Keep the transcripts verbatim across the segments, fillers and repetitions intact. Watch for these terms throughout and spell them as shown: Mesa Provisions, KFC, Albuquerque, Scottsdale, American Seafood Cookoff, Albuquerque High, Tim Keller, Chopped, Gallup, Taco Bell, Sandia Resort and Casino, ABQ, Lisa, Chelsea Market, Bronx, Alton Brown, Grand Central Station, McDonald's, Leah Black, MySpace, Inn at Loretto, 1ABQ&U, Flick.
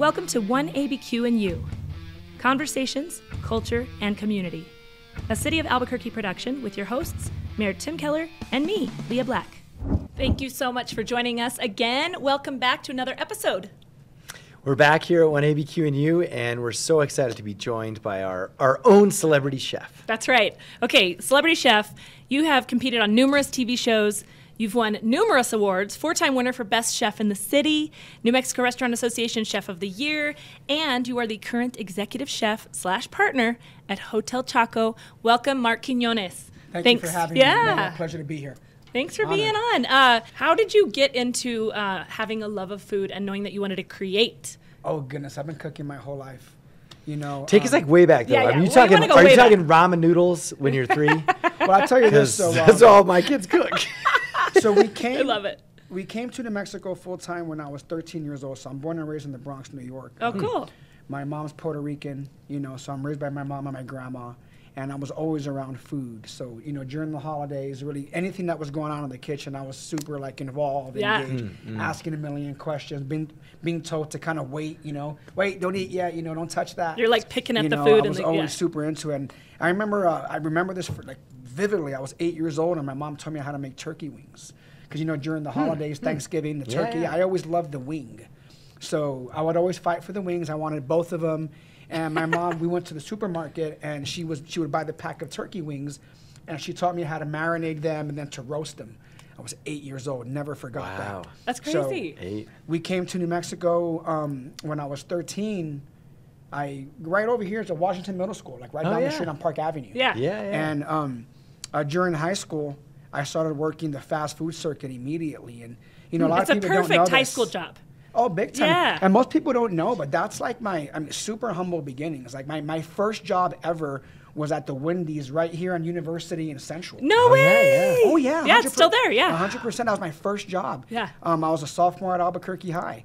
Welcome to one A B Q and U. Conversations, culture, and community. A City of Albuquerque production with your hosts, Mayor Tim Keller and me, Leah Black. Thank you so much for joining us again. Welcome back to another episode. We're back here at one A B Q and U, and we're so excited to be joined by our, our own celebrity chef. That's right. Okay, celebrity chef, you have competed on numerous T V shows. You've won numerous awards, four-time winner for Best Chef in the City, New Mexico Restaurant Association Chef of the Year, and you are the current executive chef slash partner at Hotel Chaco. Welcome, Marc Quiñones. Thank Thanks. you for having yeah. me. Yeah, pleasure to be here. Thanks for Honor. being on. Uh, how did you get into uh, having a love of food and knowing that you wanted to create? Oh, goodness. I've been cooking my whole life. You know, Take um, us like way back, though. Yeah, yeah. I mean, you well, talking, you are you back. talking ramen noodles when you're three? Well, I'll tell you this. So that's all my kids cook. So we came, I love it. We came to New Mexico full-time when I was thirteen years old. So I'm born and raised in the Bronx, New York. Oh, um, cool. My mom's Puerto Rican, you know, so I'm raised by my mom and my grandma. And I was always around food. So, you know, during the holidays, really anything that was going on in the kitchen, I was super, like, involved, yeah. engaged, mm-hmm. asking a million questions, being being told to kind of wait, you know. Wait, don't eat yet, you know, don't touch that. You're, like, picking up you the know, food. I was and always the, yeah. super into it. And I remember, uh, I remember this, for, like, vividly. I was eight years old, and my mom told me how to make turkey wings. Because, you know, during the holidays, mm-hmm. Thanksgiving, the yeah. turkey, I always loved the wing. So I would always fight for the wings. I wanted both of them. And my mom, we went to the supermarket, and she was she would buy the pack of turkey wings, and she taught me how to marinate them and then to roast them. I was eight years old. Never forgot that. Wow, that's crazy. So eight. We came to New Mexico um, when I was thirteen. I right over here is a Washington Middle School, like right oh, down yeah. the street on Park Avenue. Yeah, yeah. yeah. And um, uh, during high school, I started working the fast food circuit immediately, and you know a lot it's of people don't know this. It's a perfect high school job. Oh, big time. Yeah. And most people don't know, but that's like my I mean, super humble beginnings. Like my, my first job ever was at the Wendy's right here on University and Central. No oh, way! Yeah, yeah. Oh, yeah. Yeah, it's still there, yeah. one hundred percent. That was my first job. Yeah. Um, I was a sophomore at Albuquerque High.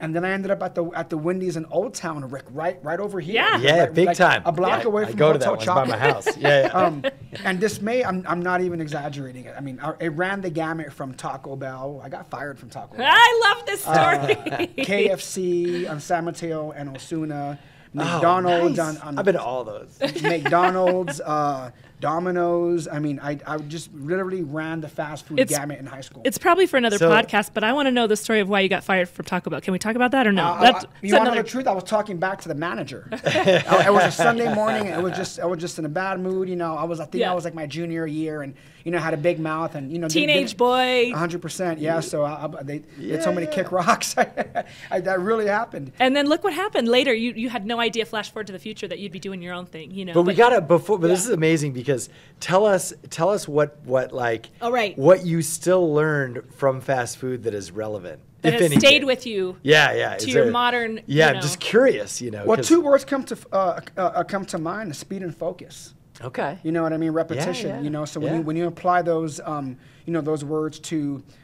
And then I ended up at the at the Wendy's in Old Town, Rick, right right over here. Yeah, yeah right, big like time. A block yeah, away from Hotel Chaco. I go to that one by my house. Yeah, yeah. Um, and this may, I'm, I'm not even exaggerating it. I mean, I, it ran the gamut from Taco Bell. I got fired from Taco Bell. I love this story. Uh, K F C on San Mateo and Osuna. McDonald's. Oh, nice. on, on I've been to all those. McDonald's, uh, Domino's. I mean, I, I just literally ran the fast food it's, gamut in high school. It's probably for another so, podcast, but I want to know the story of why you got fired from Taco Bell. Can we talk about that or no? Uh, That's, I, you want to know the truth? I was talking back to the manager. I, it was a Sunday morning. It was just I was just in a bad mood. You know, I was I think yeah. I was like my junior year, and you know had a big mouth and you know teenage did, boy. one hundred percent. Yeah. So I, I, they yeah, they told me yeah. to kick rocks. I, that really happened. And then look what happened later. You you had no idea. Flash forward to the future that you'd be doing your own thing. You know. But, but we gotta before. But yeah. this is amazing because. Tell us, tell us what, what like, oh, right. what you still learned from fast food that is relevant. That has anything. stayed with you. Yeah, yeah. To is your there, modern. Yeah, you know. I'm just curious, you know. Well, two words come to uh, uh, come to mind: speed and focus. Okay. You know what I mean? Repetition. Yeah, yeah. You know, so when yeah. you when you apply those, um, you know, those words to,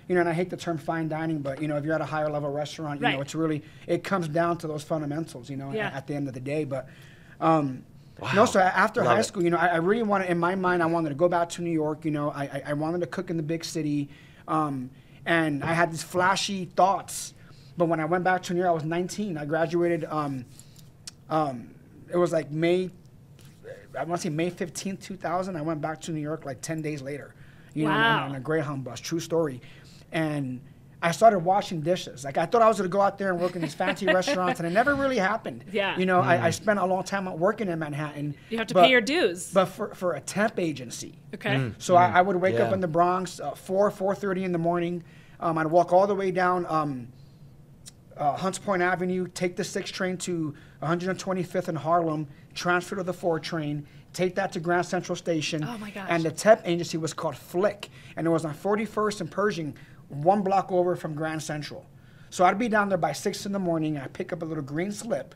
you know, and I hate the term fine dining, but you know, if you're at a higher level restaurant, you right. know, it's really it comes down to those fundamentals, you know, yeah. at the end of the day, but. Um, Wow. No, so after Love high school, you know, I, I really wanted, in my mind, I wanted to go back to New York, you know, I, I, I wanted to cook in the big city, um, and I had these flashy thoughts, but when I went back to New York, I was nineteen, I graduated, um, um, it was like May, I want to say May fifteenth, two thousand, I went back to New York like ten days later, you wow. know, on, on a Greyhound bus, true story, and I started washing dishes. Like I thought I was going to go out there and work in these fancy restaurants, and it never really happened. Yeah. You know, mm. I, I spent a long time working in Manhattan. You have to but, pay your dues. But for, for a temp agency. Okay. Mm. So mm. I, I would wake yeah. up in the Bronx, uh, four, four thirty in the morning. Um, I'd walk all the way down um, uh, Hunts Point Avenue, take the six train to one hundred twenty-fifth in Harlem, transfer to the four train, take that to Grand Central Station. Oh my gosh. And the temp agency was called Flick, and it was on forty-first and Pershing, one block over from Grand Central. So I'd be down there by six in the morning, I'd pick up a little green slip,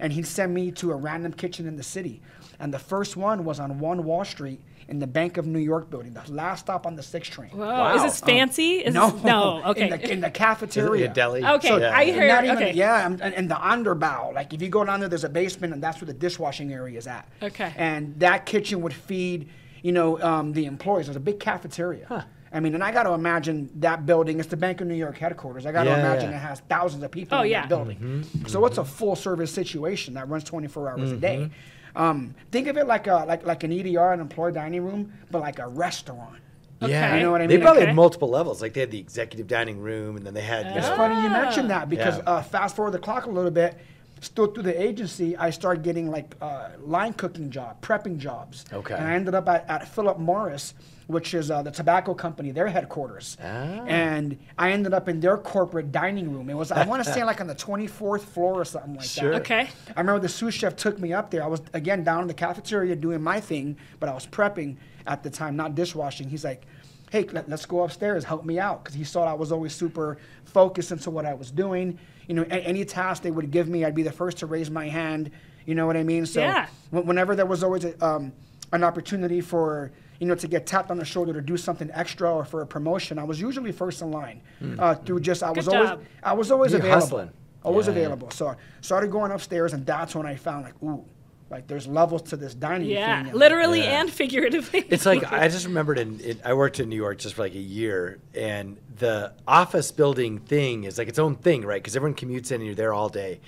and he'd send me to a random kitchen in the city. And the first one was on one Wall Street in the Bank of New York building, the last stop on the six train. Whoa, wow. Is this fancy? Um, is no. This, no, okay. In the, in the cafeteria. A deli? Okay, so yeah. I heard, not even, okay. Yeah, and, and the underbow. Like if you go down there, there's a basement, and that's where the dishwashing area is at. Okay. And that kitchen would feed, you know, um, the employees. It was a big cafeteria. Huh. I mean, and I got to imagine that building, it's the Bank of New York headquarters. I got to yeah, imagine yeah. it has thousands of people oh, in yeah. that building. Mm-hmm. So mm-hmm. it's a full service situation that runs twenty-four hours mm-hmm. a day. Um, think of it like a like like an E D R, an employee dining room, but like a restaurant. Okay. Yeah, you know what I mean? They probably okay. had multiple levels. Like they had the executive dining room, and then they had. Oh. It's funny you mentioned that because yeah. uh, fast forward the clock a little bit. Still through the agency, I started getting like uh, line cooking job, prepping jobs. Okay. And I ended up at, at Philip Morris, which is uh, the tobacco company, their headquarters. Ah. And I ended up in their corporate dining room. It was, I want to say like on the twenty-fourth floor or something like sure. that. Okay. I remember the sous chef took me up there. I was, again, down in the cafeteria doing my thing, but I was prepping at the time, not dishwashing. He's like, hey, let, let's go upstairs, help me out. Because he saw I was always super focused into what I was doing. You know, any task they would give me, I'd be the first to raise my hand. You know what I mean? So yeah. whenever there was always a, um, an opportunity for, you know, to get tapped on the shoulder to do something extra or for a promotion, I was usually first in line. Mm. Uh, through just, I Good was job. always, I was always You're available. Hustling. Always yeah. available. So I started going upstairs, and that's when I found like, ooh, like there's levels to this dining yeah. thing. Literally yeah, literally and figuratively. It's like I just remembered. In, in I worked in New York just for like a year, and the office building thing is like its own thing, right? Because everyone commutes in, and you're there all day.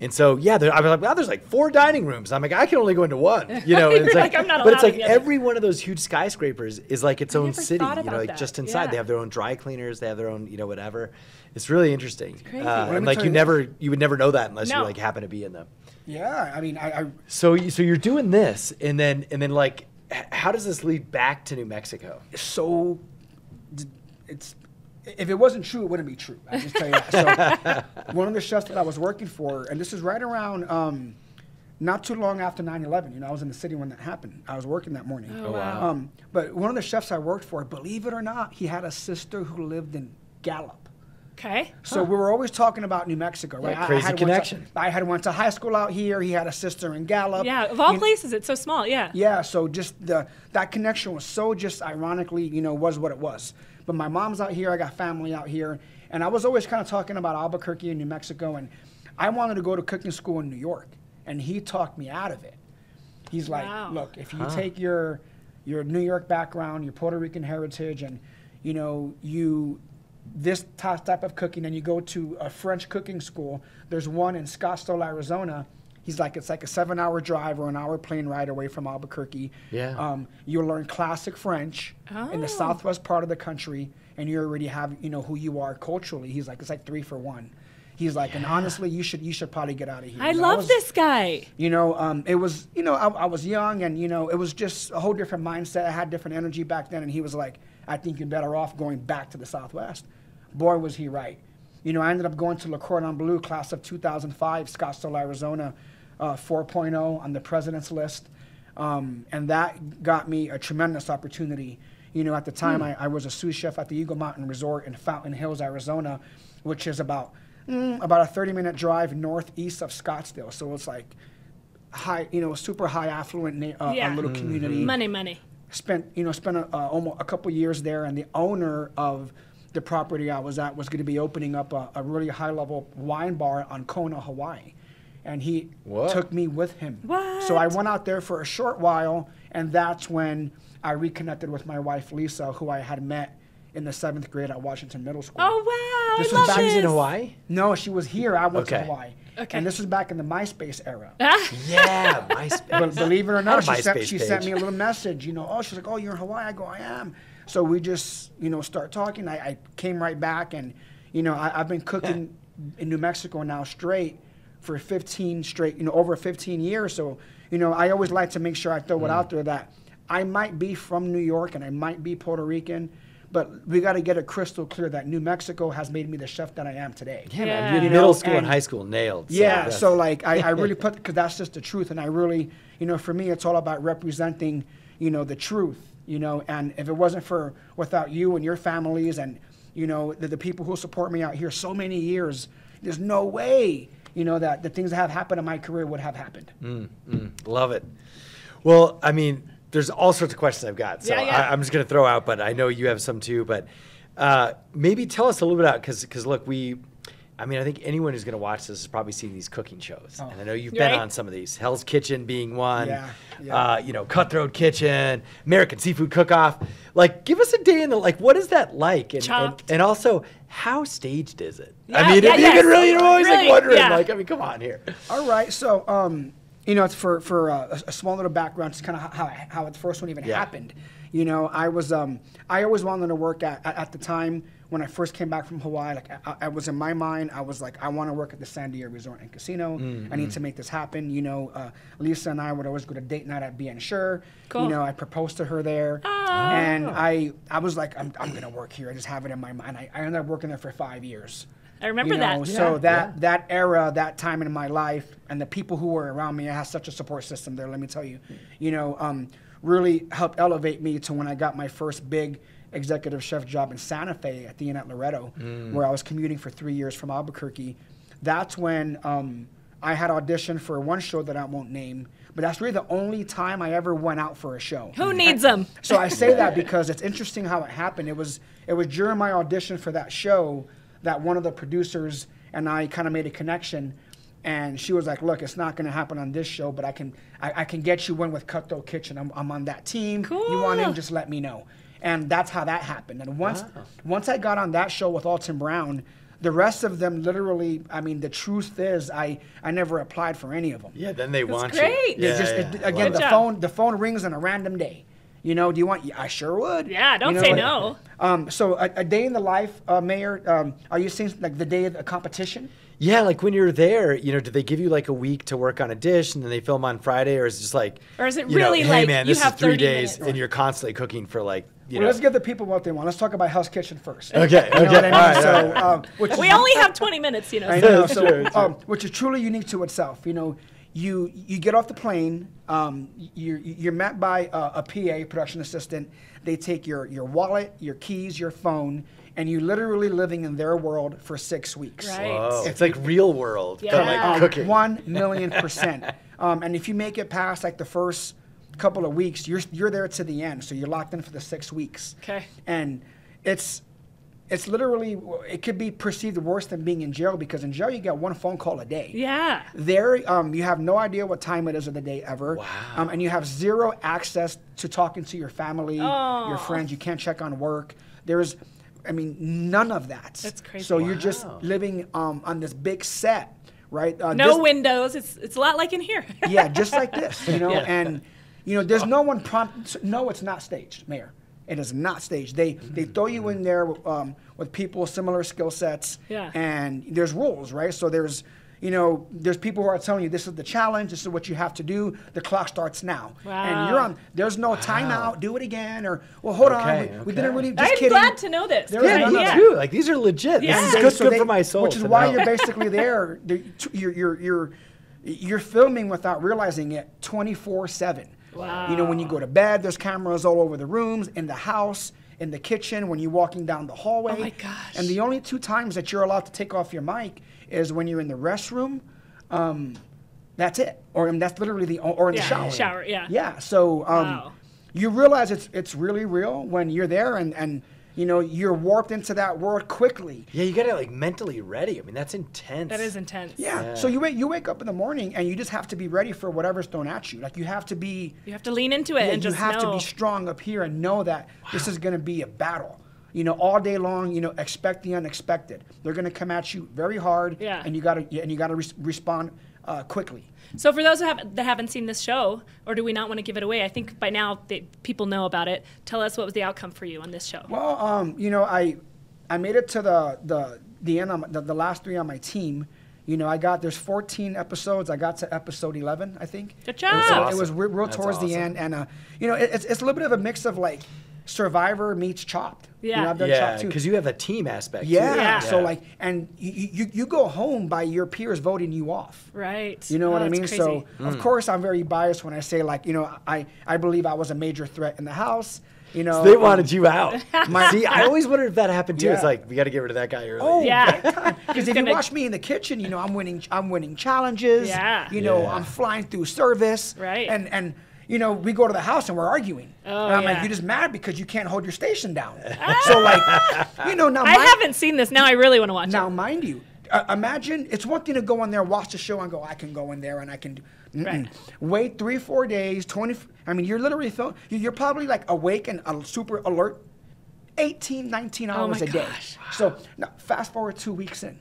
And so yeah, there, I was like, wow, there's like four dining rooms. I'm like, I can only go into one, you know. And it's like, like, I'm not but it's like every one of those huge skyscrapers is like its I own city, you know, like that. just inside. Yeah. They have their own dry cleaners, they have their own, you know, whatever. It's really interesting. It's crazy. Uh, and like you, you never, you would never know that unless no. you like happen to be in them. Yeah, I mean, I, I so you, so you're doing this, and then and then like, how does this lead back to New Mexico? So, it's if it wasn't true, it wouldn't be true. I just tell you that. So, one of the chefs that I was working for, and this is right around um, not too long after nine eleven. You know, I was in the city when that happened. I was working that morning. Oh, oh wow! Um, but one of the chefs I worked for, believe it or not, he had a sister who lived in Gallup. Okay. So huh. we were always talking about New Mexico, right? Yeah, crazy I had connection. To, I had went to high school out here. He had a sister in Gallup. Yeah, of all you places, know, it's so small. Yeah. Yeah. So just the that connection was so just ironically, you know, was what it was. But my mom's out here. I got family out here, and I was always kind of talking about Albuquerque and New Mexico, and I wanted to go to cooking school in New York, and he talked me out of it. He's like, wow. look, if you huh. take your your New York background, your Puerto Rican heritage, and you know you. this type of cooking, and you go to a French cooking school. There's one in Scottsdale, Arizona. He's like, it's like a seven-hour drive or an hour plane ride away from Albuquerque. Yeah. Um, you'll learn classic French oh. in the southwest part of the country, and you already have, you know, who you are culturally. He's like, it's like three for one. He's like, yeah. and honestly, you should you should probably get out of here. I and love I was, this guy. You know, um, it was, you know, I, I was young, and, you know, it was just a whole different mindset. I had different energy back then, and he was like, I think you're better off going back to the Southwest. Boy, was he right. You know, I ended up going to Le Cordon Bleu, class of two thousand five, Scottsdale, Arizona, uh, four point oh on the president's list. Um, and that got me a tremendous opportunity. You know, at the time, mm. I, I was a sous chef at the Eagle Mountain Resort in Fountain Hills, Arizona, which is about mm, about a thirty-minute drive northeast of Scottsdale. So it's like high, you know, super high affluent uh, yeah. little mm-hmm. community. Money, money. Spent, you know, spent a, uh, almost a couple years there, and the owner of the property I was at was going to be opening up a, a really high-level wine bar on Kona, Hawaii, and he what? took me with him. What? So I went out there for a short while, and that's when I reconnected with my wife, Lisa, who I had met in the seventh grade at Washington Middle School. Oh, wow, this I was love back this. in Hawaii? No, she was here. I went okay. to Hawaii. Okay. And this was back in the MySpace era. yeah, MySpace. Be believe it or not, she, sent, she sent me a little message. You know, oh, she's like, oh, you're in Hawaii? I go, I am. So we just, you know, start talking. I, I came right back, and, you know, I, I've been cooking yeah. in New Mexico now straight for fifteen straight, you know, over fifteen years. So, you know, I always like to make sure I throw mm. it out there that I might be from New York and I might be Puerto Rican, but we got to get it crystal clear that New Mexico has made me the chef that I am today. Yeah, yeah. You know, middle school and, and high school nailed. So yeah, so like I, I really put, because that's just the truth, and I really, you know, for me it's all about representing, you know, the truth. You know, and if it wasn't for without you and your families and, you know, the, the people who support me out here so many years, there's no way, you know, that the things that have happened in my career would have happened. Mm, mm, love it. Well, I mean, there's all sorts of questions I've got, so yeah, yeah. I, I'm just going to throw out, but I know you have some too. But uh, maybe tell us a little bit about, because because look, we I mean, I think anyone who's going to watch this has probably seen these cooking shows. Oh. And I know you've been right? on some of these. Hell's Kitchen being one. Yeah, yeah. Uh, you know, Cutthroat Kitchen, American Seafood Cookoff. Like, give us a day in the, like, what is that like? And, Chopped. And, and also, how staged is it? Yeah, I mean, yeah, if yeah, you yes. can really, you're always really, like wondering, yeah. like, I mean, come on here. All right. So, um, you know, it's for, for uh, a small little background, it's kind of how, how the first one even yeah. happened. You know, I was, um, I always wanted to work at, at, at the time, when I first came back from Hawaii, like I, I was in my mind, I was like, I want to work at the Sandia Resort and Casino. Mm-hmm. I need to make this happen. You know, uh, Lisa and I would always go to date night at Bien Sure. Cool. You know, I proposed to her there. Oh. And I I was like, I'm, I'm going to work here. I just have it in my mind. I, I ended up working there for five years. I remember you know, that. So yeah. that, yeah. that era, that time in my life, and the people who were around me, I had such a support system there, let me tell you. You know, um, really helped elevate me to when I got my first big executive chef job in Santa Fe at the Inn at Loretto, mm. where I was commuting for three years from Albuquerque. That's when um, I had auditioned for one show that I won't name, but that's really the only time I ever went out for a show. Who needs I, them? So I say that because it's interesting how it happened. It was, it was during my audition for that show that one of the producers and I kind of made a connection, and she was like, look, it's not going to happen on this show, but I can, I, I can get you in with Cutthroat Kitchen. I'm, I'm on that team. Cool. You want in, just let me know. And that's how that happened. And once wow. once I got on that show with Alton Brown, the rest of them literally, I mean, the truth is I, I never applied for any of them. Yeah, then they that's want great. You. Yeah, just, yeah. It, again, the phone, the phone rings on a random day. You know, do you want, I sure would. Yeah, don't you know, say like, no. Um, so a, a day in the life, uh, Mayor, um, are you seeing like the day of a competition? Yeah, like when you're there, you know, do they give you like a week to work on a dish and then they film on Friday, or is it just like, or is it really know, like, hey man, this is three days minutes. And you're constantly cooking for like, you well, know. Let's give the people what they want. Let's talk about Hell's Kitchen first. Okay, you know okay. What I mean? All right, so, all right. um, which we is, only have twenty minutes, you know. I know, so, true, true. Um, which is truly unique to itself. You know, you you get off the plane, um, you're, you're met by a, a P A, production assistant. They take your, your wallet, your keys, your phone, and you're literally living in their world for six weeks. Right. It's like real world, yeah. kind of like um, cooking. One million percent. um, and if you make it past like the first couple of weeks, you're you're there to the end, so you're locked in for the six weeks. Okay. And it's it's literally it could be perceived worse than being in jail, because in jail you get one phone call a day. Yeah. There, um, you have no idea what time it is of the day ever. Wow. Um, and you have zero access to talking to your family, oh. your friends. You can't check on work. There's I mean, none of that. That's crazy. So wow. you're just living um, on this big set, right? Uh, no this, windows. It's it's a lot like in here. yeah, just like this, you know. Yeah. And you know, there's no one prompt. No, it's not staged, Mayor. It is not staged. They mm-hmm. they throw you in there with, um, with people similar skill sets. Yeah. And there's rules, right? So there's you know there's people who are telling you this is the challenge. This is what you have to do. The clock starts now. Wow. And you're on. There's no wow. timeout. Do it again. Or well, hold okay, on. We, okay. we didn't really. Just I'm kidding. glad to know this. There yeah, me yeah. too. Like these are legit. Yeah. This is good, so good they, for my soul. Which is why know. You're basically there. You're you're you're you're filming without realizing it twenty-four seven. Wow. You know, when you go to bed, there's cameras all over the rooms, in the house, in the kitchen, when you're walking down the hallway. Oh my gosh. And the only two times that you're allowed to take off your mic is when you're in the restroom. Um, that's it. Or and that's literally the, or in yeah, the shower. Shower, yeah. Yeah, so um, wow. you realize it's it's really real when you're there, and, and you know, you're warped into that world quickly. Yeah, you gotta like mentally ready. I mean, that's intense. That is intense. Yeah. yeah. So you wait, you wake up in the morning and you just have to be ready for whatever's thrown at you. Like you have to be. You have to lean into it yeah, and just know. You have to be strong up here and know that wow. this is gonna be a battle. You know, all day long. You know, expect the unexpected. They're gonna come at you very hard. Yeah. And you gotta and you gotta re respond uh, quickly. So for those who have, that haven't seen this show, or do we not want to give it away? I think by now they, people know about it. Tell us what was the outcome for you on this show. Well, um, you know, I I made it to the the the end of the, the last three on my team. You know, I got there's fourteen episodes. I got to episode eleven, I think. Good job. It was, awesome. It was real, real towards awesome. The end, and uh, you know, it, it's it's a little bit of a mix of like Survivor meets Chopped. Yeah, you know, I've done yeah, because you have a team aspect. Yeah, too. yeah. so like, and you, you you go home by your peers voting you off. Right. You know oh, what I mean? Crazy. So mm. of course I'm very biased when I say like, you know, I I believe I was a major threat in the house. You know, so they wanted um, you out. My, see, I always wondered if that happened too. Yeah. It's like we got to get rid of that guy early. Oh yeah, because if you watch me in the kitchen, you know, I'm winning I'm winning challenges. Yeah. You know, yeah. I'm flying through service. Right. And and. You know, we go to the house and we're arguing. Oh, and I'm yeah. like, you're just mad because you can't hold your station down. Ah! So like, you know, now- I mind, haven't seen this. Now I really want to watch now, it. Now, mind you, Uh, imagine, it's one thing to go in there, watch the show, and go, I can go in there and I can do. Mm-mm. Right. Wait three, four days, twenty. I mean, you're literally filled, you're probably like awake and uh, super alert, eighteen, nineteen hours oh my a gosh. day. Wow. So now, fast forward two weeks in,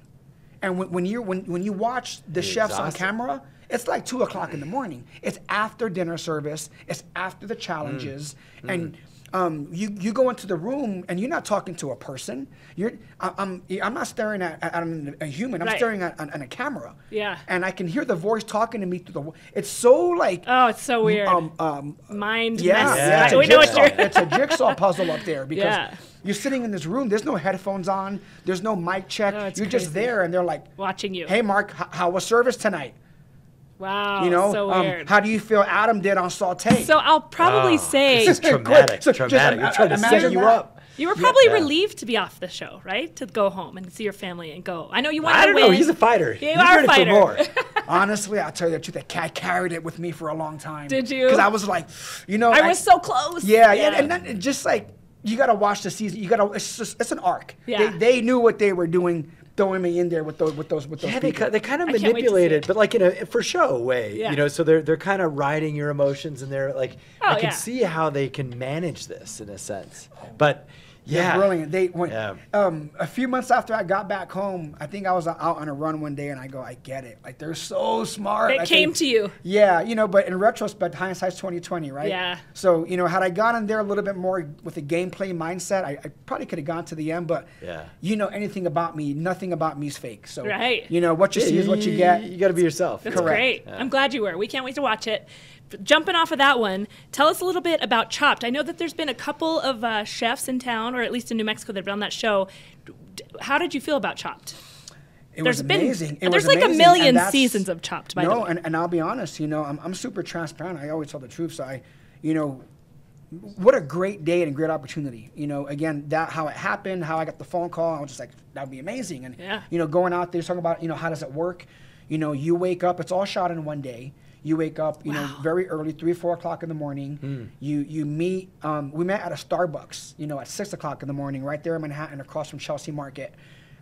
and when, when you when when you watch the you're chefs exhausted. on camera, it's like two o'clock in the morning. It's after dinner service. It's after the challenges, mm. and. Mm. Um, you, you go into the room and you're not talking to a person. You're I, I'm I'm not staring at, at, at a human. I'm right. staring at, at, at a camera. Yeah. And I can hear the voice talking to me through the. It's so like. Oh, it's so weird. Um, um, Mind. Yeah. Mess. yeah. It's, a we know what you're it's a jigsaw puzzle up there because yeah. you're sitting in this room. There's no headphones on. There's no mic check. No, it's you're crazy. just there and they're like watching you. Hey, Mark, h how was service tonight? Wow, you know, so um, weird. How do you feel Adam did on Sauté? So I'll probably oh, say... This is traumatic, so traumatic. Just, I'm trying to set you that. up. You were probably yeah. relieved to be off the show, right? To go home and see your family and go. I know you wanted to win. I don't know, he's a fighter. You he's are a fighter. For more. Honestly, I'll tell you the truth, that cat carried it with me for a long time. Did you? Because I was like, you know... I, I was so close. Yeah, yeah. and, and then just like, you got to watch the season. You got to, it's just, it's an arc. Yeah. They, they knew what they were doing. Throwing me in there with those, with those, with those. Yeah, they, they kind of manipulated, but like in a for show way, yeah. you know. So they're they're kind of riding your emotions, and they're like, oh, I can yeah. see how they can manage this in a sense. But yeah, they're brilliant. They went, yeah. um, a few months after I got back home, I think I was out on a run one day, and I go, I get it. Like they're so smart. It I came think, to you. Yeah, you know. But in retrospect, hindsight's twenty twenty, right? Yeah. So you know, had I gone in there a little bit more with a gameplay mindset, I, I probably could have gone to the end. But yeah, you know, anything about me, nothing about me's fake. So right. you know what you see is what you get. You got to be yourself. That's Correct. great. Yeah. I'm glad you were. We can't wait to watch it. Jumping off of that one, tell us a little bit about Chopped. I know that there's been a couple of uh, chefs in town, or at least in New Mexico, that have been on that show. How did you feel about Chopped? It there's was amazing. Been, it there's was like amazing. a million seasons of Chopped. By no, the way. And, and I'll be honest. You know, I'm, I'm super transparent. I always tell the truth. So I, you know. What a great day and a great opportunity. You know, again, that how it happened, how I got the phone call, I was just like, that would be amazing. And, yeah. you know, going out there, talking about, you know, how does it work? You know, you wake up, it's all shot in one day. You wake up, you wow. know, very early, three, four o'clock in the morning. Mm. You you meet, um, we met at a Starbucks, you know, at six o'clock in the morning, right there in Manhattan, across from Chelsea Market.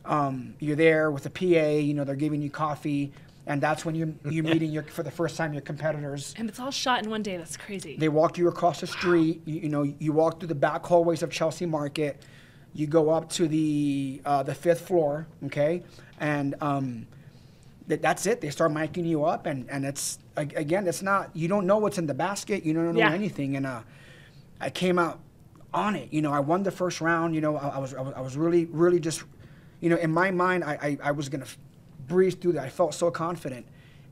Um, you're there with a P A, you know, they're giving you coffee. And that's when you're, you're meeting your, for the first time your competitors. And it's all shot in one day. That's crazy. They walk you across the street. Wow. You, you know, you walk through the back hallways of Chelsea Market. You go up to the uh, the fifth floor, okay? And um, th that's it. They start miking you up. And, and it's, again, it's not, you don't know what's in the basket. You don't know yeah. anything. And uh, I came out on it. You know, I won the first round. You know, I, I, was, I was I was really, really just, you know, in my mind, I, I, I was going to breezed through that. I felt so confident,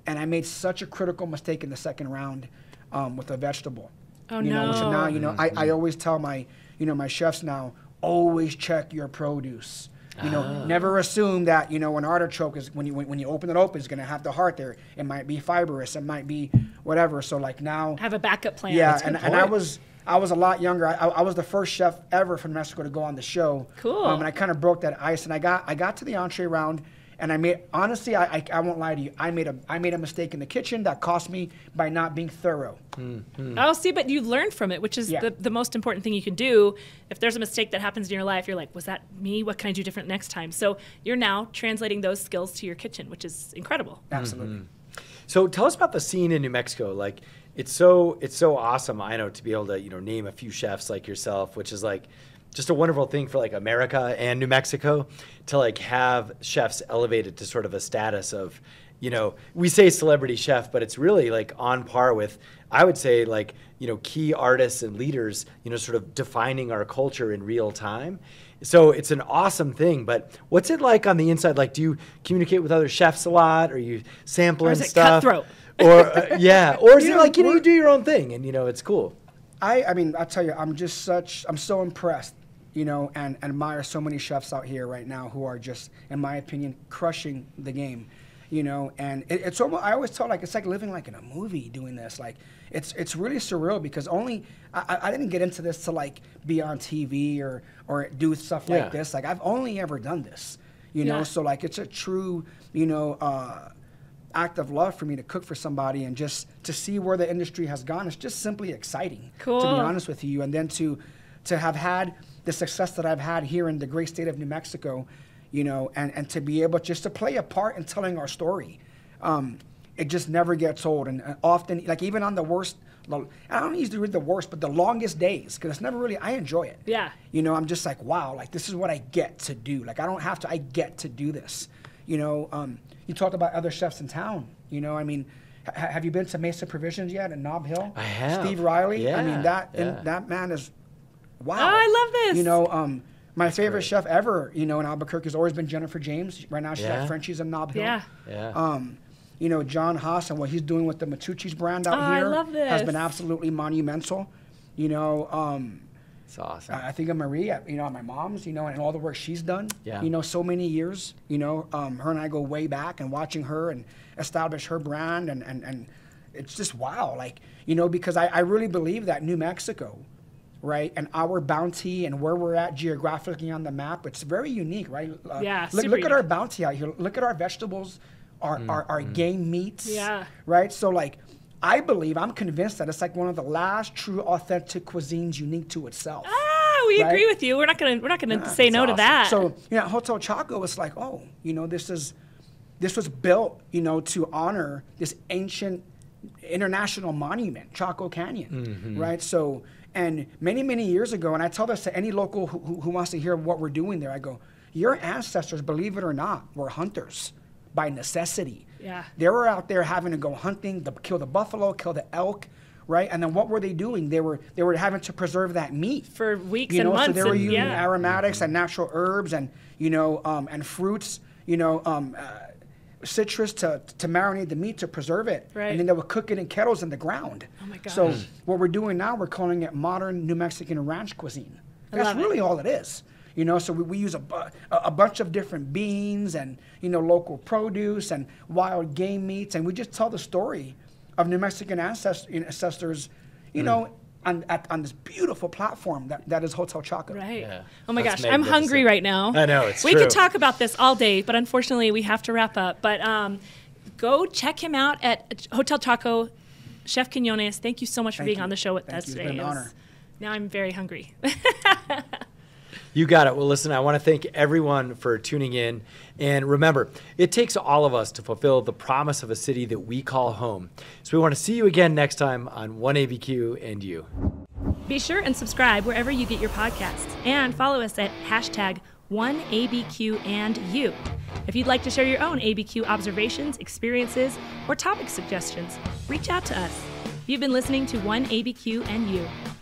and I made such a critical mistake in the second round um, with a vegetable. Oh you no! Know, which now you know, mm-hmm. I, I always tell my you know my chefs now always check your produce. You ah. know, never assume that you know an artichoke is when you when, when you open it open it's gonna have the heart there. It might be fibrous. It might be whatever. So like now have a backup plan. Yeah, and, and I was. I was a lot younger. I, I was the first chef ever from Mexico to go on the show. Cool. Um, and I kind of broke that ice, and I got I got to the entree round. And I made honestly, I, I I won't lie to you. I made a I made a mistake in the kitchen that cost me by not being thorough. Mm-hmm. Oh, see, but you learn from it, which is yeah. the, the most important thing you can do. If there's a mistake that happens in your life, you're like, was that me? What can I do different next time? So you're now translating those skills to your kitchen, which is incredible. Absolutely. Mm-hmm. So tell us about the scene in New Mexico. Like, it's so it's so awesome. I know to be able to you know name a few chefs like yourself, which is like. Just a wonderful thing for like America and New Mexico to like have chefs elevated to sort of a status of, you know, we say celebrity chef, but it's really like on par with, I would say like, you know, key artists and leaders, you know, sort of defining our culture in real time. So it's an awesome thing, but what's it like on the inside? Like, do you communicate with other chefs a lot? Or are you sampling or is it stuff? Cutthroat? Or uh, yeah, or is you it know, like, you know, you do your own thing and you know, it's cool. I, I mean, I'll tell you, I'm just such, I'm so impressed. You know, and, and admire so many chefs out here right now who are just, in my opinion, crushing the game. You know, and it, it's almost, I always tell like it's like living like in a movie doing this. Like, it's it's really surreal because only I, I didn't get into this to like be on T V or or do stuff yeah. like this. Like I've only ever done this. You yeah. know, so like it's a true you know uh, act of love for me to cook for somebody and just to see where the industry has gone. It's just simply exciting. Cool. To be honest with you, and then to to have had the success that I've had here in the great state of New Mexico, you know, and, and to be able just to play a part in telling our story. Um, it just never gets old. And often, like even on the worst, I don't use the word the worst, but the longest days, because it's never really, I enjoy it. Yeah. You know, I'm just like, wow, like this is what I get to do. Like I don't have to, I get to do this. You know, um, you talked about other chefs in town, you know, I mean, ha have you been to Mesa Provisions yet in Knob Hill? I have. Steve Riley? Yeah. I mean, that yeah. and that man is, wow. Oh, I love this. You know, um, my That's favorite great. chef ever, you know, in Albuquerque has always been Jennifer James. Right now she's yeah. at Frenchie's in Knob Hill. Yeah. yeah. Um, you know, John Haas and what he's doing with the Matucci's brand out oh, here I love this. has been absolutely monumental. You know, um, it's awesome. I think of Maria, you know, my mom's, you know, and all the work she's done, yeah. you know, so many years, you know, um, her and I go way back, and watching her and establish her brand, and, and, and it's just, wow. Like, you know, because I, I really believe that New Mexico, right, and our bounty and where we're at geographically on the map, it's very unique, right? Uh, yeah, look, look at our bounty out here. Look at our vegetables, our, mm, our, our mm. game meats, yeah. right? So like, I believe, I'm convinced that it's like one of the last true authentic cuisines unique to itself. Ah, we right? agree with you. We're not gonna we're not gonna nah, say no awesome. to that. So you know, Hotel Chaco was like, oh, you know, this is this was built, you know, to honor this ancient international monument, Chaco Canyon. Mm-hmm. Right? So and many, many years ago, and I tell this to any local who, who wants to hear what we're doing there, I go, your ancestors, believe it or not, were hunters by necessity. Yeah. They were out there having to go hunting, the, kill the buffalo, kill the elk, right? And then what were they doing? They were they were having to preserve that meat for weeks and months. So they were using yeah. aromatics and natural herbs and you know um, and fruits, you know, um, uh, citrus to to marinate the meat to preserve it. Right. And then they would cook it in kettles in the ground. Oh my gosh. So what we're doing now, we're calling it modern New Mexican ranch cuisine. That's really it. all it is. You know, so we, we use a, bu a bunch of different beans and, you know, local produce and wild game meats. And we just tell the story of New Mexican ancestors, you mm. know, on, at, on this beautiful platform that, that is Hotel Chaco. Right. Yeah. Oh, my That's gosh. I'm hungry right now. I know, it's we true. We could talk about this all day, but unfortunately we have to wrap up. But um, go check him out at Hotel Chaco. Chef Quiñones, thank you so much for thank being you. on the show with thank us you. today. It's been an honor. Now I'm very hungry. You got it. Well, listen, I want to thank everyone for tuning in. And remember, it takes all of us to fulfill the promise of a city that we call home. So we want to see you again next time on one A B Q and U. Be sure and subscribe wherever you get your podcasts. And follow us at hashtag one A B Q and U. If you'd like to share your own A B Q observations, experiences, or topic suggestions, reach out to us. You've been listening to one A B Q and U.